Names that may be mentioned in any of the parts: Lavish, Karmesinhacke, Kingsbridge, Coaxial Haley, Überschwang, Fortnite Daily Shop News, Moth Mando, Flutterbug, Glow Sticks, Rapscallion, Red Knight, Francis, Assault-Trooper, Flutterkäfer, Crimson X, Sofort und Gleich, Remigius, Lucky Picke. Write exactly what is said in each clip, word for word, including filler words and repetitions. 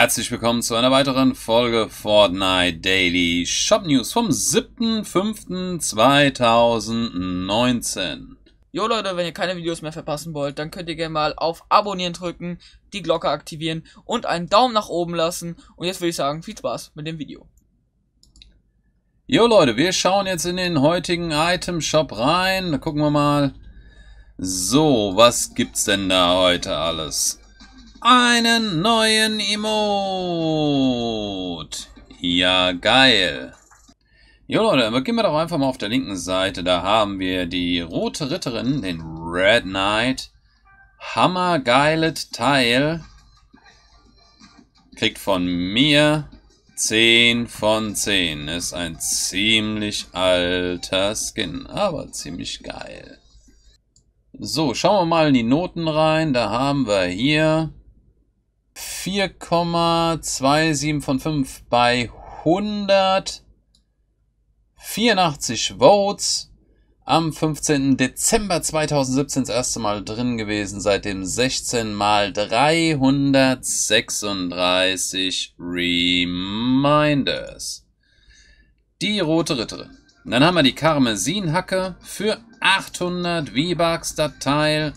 Herzlich willkommen zu einer weiteren Folge Fortnite Daily Shop News vom siebten fünften zweitausendneunzehn. Jo Leute, wenn ihr keine Videos mehr verpassen wollt, dann könnt ihr gerne mal auf Abonnieren drücken, die Glocke aktivieren und einen Daumen nach oben lassen. Und jetzt würde ich sagen, viel Spaß mit dem Video. Jo Leute, wir schauen jetzt in den heutigen Item Shop rein. Da gucken wir mal. So, was gibt's denn da heute alles? Einen neuen Emote. Ja, geil. Jo Leute, gehen wir doch einfach mal auf der linken Seite. Da haben wir die rote Ritterin, den Red Knight. Hammergeiles Teil. Kriegt von mir zehn von zehn. Ist ein ziemlich alter Skin, aber ziemlich geil. So, schauen wir mal in die Noten rein. Da haben wir hier vier Komma siebenundzwanzig von fünf bei hundertvierundachtzig Votes. Am fünfzehnten Dezember zweitausendsiebzehn das erste Mal drin gewesen. Seitdem sechzehn mal dreihundertsechsunddreißig Reminders. Die rote Ritterin. Und dann haben wir die Karmesinhacke für achthundert V-Bucks, das Teil.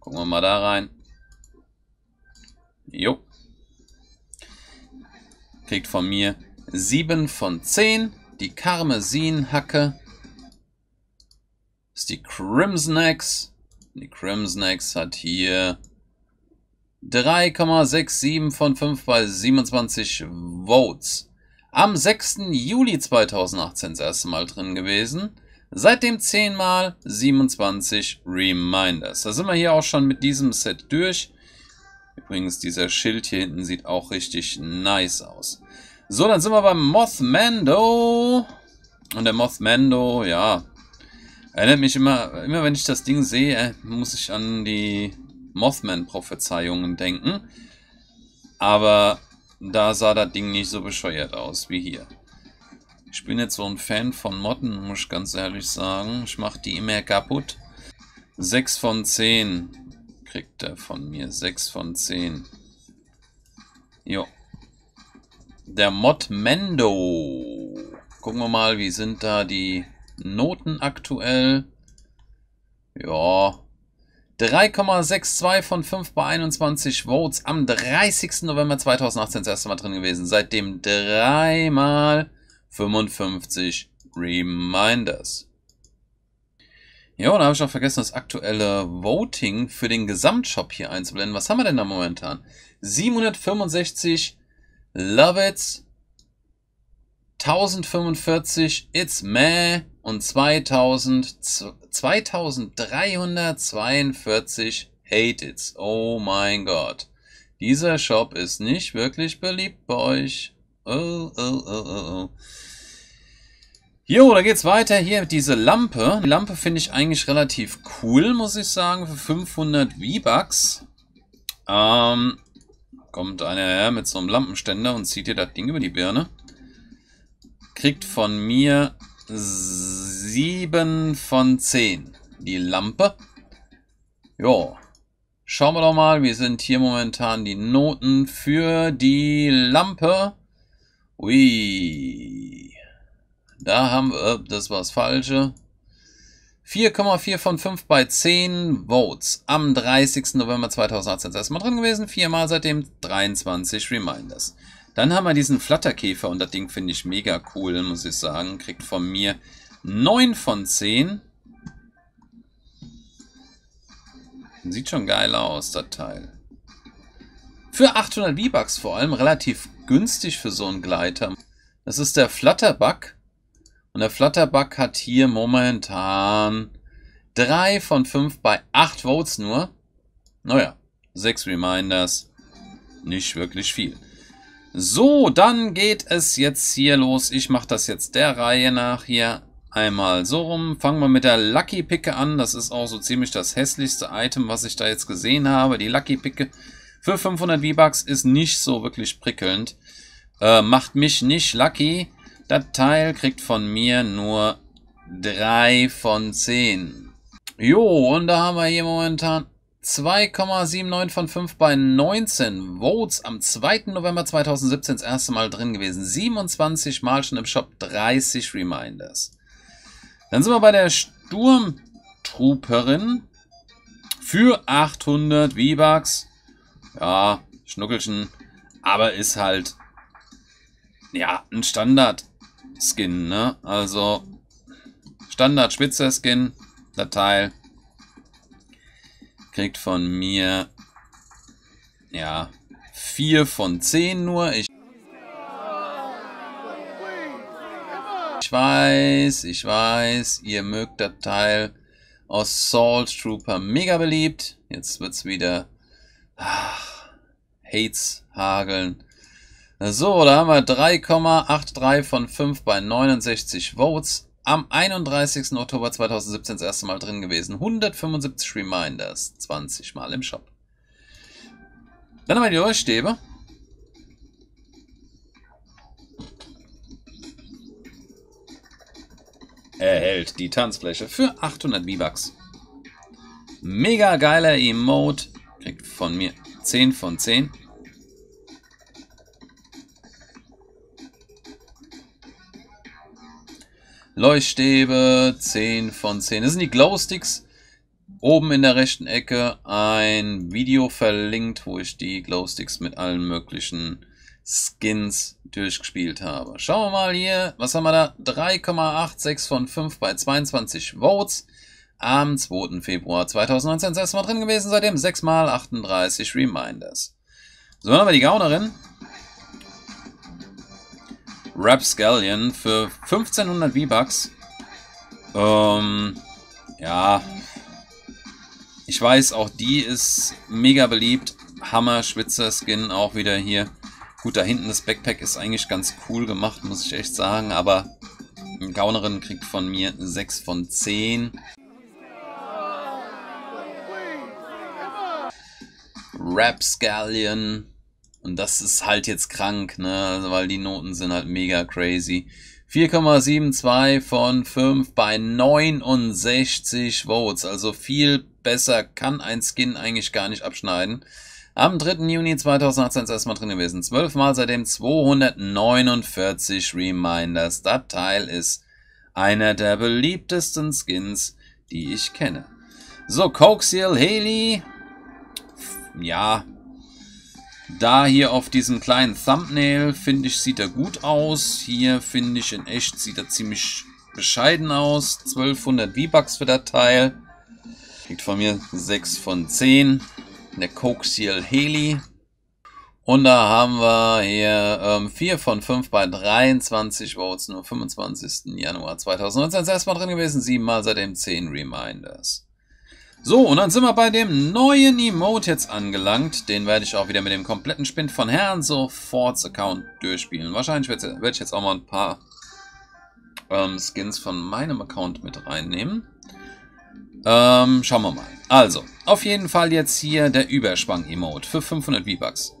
Gucken wir mal da rein. Jo. Kriegt von mir sieben von zehn. Die Karmesinhacke ist die Crimson X. Die Crimson X hat hier drei Komma siebenundsechzig von fünf bei siebenundzwanzig Votes. Am sechsten Juli zweitausendachtzehn das erste Mal drin gewesen. Seitdem zehn mal siebenundzwanzig Reminders. Da sind wir hier auch schon mit diesem Set durch. Übrigens, dieser Schild hier hinten sieht auch richtig nice aus. So, dann sind wir beim Moth Mando. Und der Moth Mando, ja, erinnert mich immer, immer wenn ich das Ding sehe, muss ich an die Mothman-Prophezeiungen denken. Aber da sah das Ding nicht so bescheuert aus wie hier. Ich bin jetzt so ein Fan von Motten, muss ich ganz ehrlich sagen. Ich mache die immer kaputt. sechs von zehn kriegt er von mir. sechs von zehn. Jo. Der Moth Mando. Gucken wir mal, wie sind da die Noten aktuell. Ja. drei Komma sechsundsechzig von fünf bei einundzwanzig Votes. Am dreißigsten November zweitausendachtzehn das erste Mal drin gewesen. Seitdem dreimal fünfundfünfzig Reminders. Ja, und da habe ich auch vergessen, das aktuelle Voting für den Gesamtshop hier einzublenden. Was haben wir denn da momentan? siebenhundertfünfundsechzig Love It's, tausendfünfundvierzig It's Meh und zweitausenddreihundertzweiundvierzig Hate It's. Oh mein Gott. Dieser Shop ist nicht wirklich beliebt bei euch. Oh, oh, oh, oh, oh. Jo, da geht's weiter. Hier diese Lampe. Die Lampe finde ich eigentlich relativ cool, muss ich sagen. Für fünfhundert V-Bucks. Ähm, kommt einer her mit so einem Lampenständer und zieht dir das Ding über die Birne. Kriegt von mir sieben von zehn. Die Lampe. Jo. Schauen wir doch mal. Wir sind hier momentan die Noten für die Lampe. Ui, da haben wir, das war das Falsche, vier Komma vier von fünf bei zehn Votes, am dreißigsten November zweitausendachtzehn das erste Mal drin gewesen, viermal seitdem dreiundzwanzig Reminders. Dann haben wir diesen Flutterkäfer und das Ding finde ich mega cool, muss ich sagen, kriegt von mir neun von zehn. Sieht schon geil aus, das Teil. Für achthundert V-Bucks vor allem, relativ günstig für so einen Gleiter. Das ist der Flutterbug. Und der Flutterbug hat hier momentan drei von fünf bei acht Votes nur. Naja, sechs Reminders. Nicht wirklich viel. So, dann geht es jetzt hier los. Ich mache das jetzt der Reihe nach hier einmal so rum. Fangen wir mit der Lucky Picke an. Das ist auch so ziemlich das hässlichste Item, was ich da jetzt gesehen habe. Die Lucky Picke. Für fünfhundert V-Bucks ist nicht so wirklich prickelnd. Äh, macht mich nicht lucky. Das Teil kriegt von mir nur drei von zehn. Jo, und da haben wir hier momentan zwei Komma neunundsiebzig von fünf bei neunzehn Votes am zweiten November zweitausendsiebzehn das erste Mal drin gewesen. siebenundzwanzig Mal schon im Shop, dreißig Reminders. Dann sind wir bei der Sturmtrooperin für achthundert V-Bucks. Ja, Schnuckelchen, aber ist halt ja ein Standard-Skin, ne? Also Standard-Spitzer-Skin, der Teil. Kriegt von mir, ja, vier von zehn nur. Ich, ich weiß, ich weiß, ihr mögt das Teil. Assault-Trooper mega beliebt. Jetzt wird es wieder ach, Hates hageln. So, da haben wir drei Komma dreiundachtzig von fünf bei neunundsechzig Votes. Am einunddreißigsten Oktober zweitausendsiebzehn das erste Mal drin gewesen. hundertfünfundsiebzig Reminders, zwanzig Mal im Shop. Dann haben wir die Leuchtstäbe. Erhält die Tanzfläche für achthundert V-Bucks. Mega geiler Emote. Kriegt von mir zehn von zehn. Leuchtstäbe, zehn von zehn. Das sind die Glow Sticks. Oben in der rechten Ecke ein Video verlinkt, wo ich die Glow Sticks mit allen möglichen Skins durchgespielt habe. Schauen wir mal hier, was haben wir da? drei Komma sechsundachtzig von fünf bei zweiundzwanzig Votes. Am zweiten Februar zweitausendneunzehn das erste Mal drin gewesen, seitdem sechs mal achtunddreißig Reminders. So, dann haben wir die Gaunerin. Rapscallion für fünfzehnhundert V-Bucks. Ähm, ja. Ich weiß, auch die ist mega beliebt. Hammer, Schwitzer-Skin auch wieder hier. Gut, da hinten das Backpack ist eigentlich ganz cool gemacht, muss ich echt sagen. Aber eine Gaunerin kriegt von mir sechs von zehn. Rapscallion. Und das ist halt jetzt krank, ne? Also, weil die Noten sind halt mega crazy. vier Komma zweiundsiebzig von fünf bei neunundsechzig Votes. Also viel besser kann ein Skin eigentlich gar nicht abschneiden. Am dritten Juni zweitausendachtzehn das erste Mal drin gewesen. zwölf Mal seitdem zweihundertneunundvierzig Reminders. Das Teil ist einer der beliebtesten Skins, die ich kenne. So, Coaxial Haley. Ja. Da hier auf diesem kleinen Thumbnail, finde ich, sieht er gut aus. Hier, finde ich, in echt sieht er ziemlich bescheiden aus. zwölfhundert V-Bucks für das Teil. Kriegt von mir sechs von zehn. Der Coaxial Haley. Und da haben wir hier ähm, vier von fünf bei dreiundzwanzig Votes. Nur fünfundzwanzigsten Januar zweitausendneunzehn. Das erste Mal drin gewesen. sieben Mal seitdem zehn Reminders. So, und dann sind wir bei dem neuen Emote jetzt angelangt. Den werde ich auch wieder mit dem kompletten Spind von Herrn Soforts Account durchspielen. Wahrscheinlich werde ich jetzt auch mal ein paar ähm, Skins von meinem Account mit reinnehmen. Ähm, schauen wir mal. Also, auf jeden Fall jetzt hier der Überschwang-Emote für fünfhundert V-Bucks.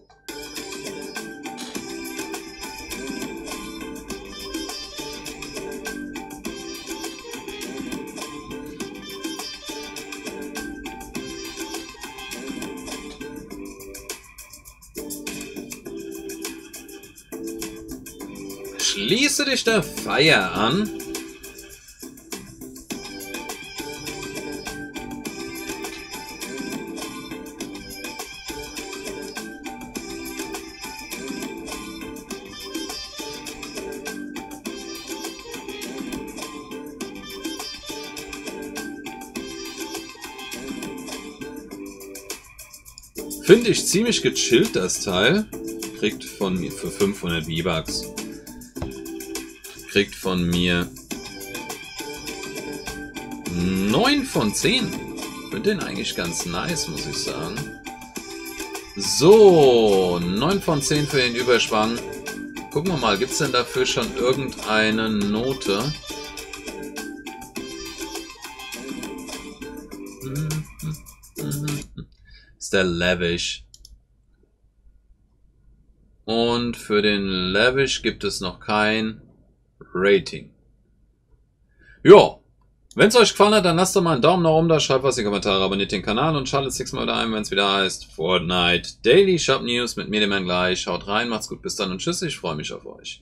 Schließe dich der Feier an. Finde ich ziemlich gechillt, das Teil. Kriegt von mir für fünfhundert V-Bucks. Kriegt von mir neun von zehn. Finde den eigentlich ganz nice, muss ich sagen. So, neun von zehn für den Überschwang. Gucken wir mal, gibt es denn dafür schon irgendeine Note? Ist der Lavish. Und für den Lavish gibt es noch kein Rating. Ja, Wenn es euch gefallen hat, dann lasst doch mal einen Daumen nach oben da, schreibt was in die Kommentare, abonniert den Kanal und schaltet nächstes Mal wieder ein, wenn es wieder heißt Fortnite Daily Shop News mit mir, dem Herrn gleich. Schaut rein, macht's gut, bis dann und tschüss, ich freue mich auf euch.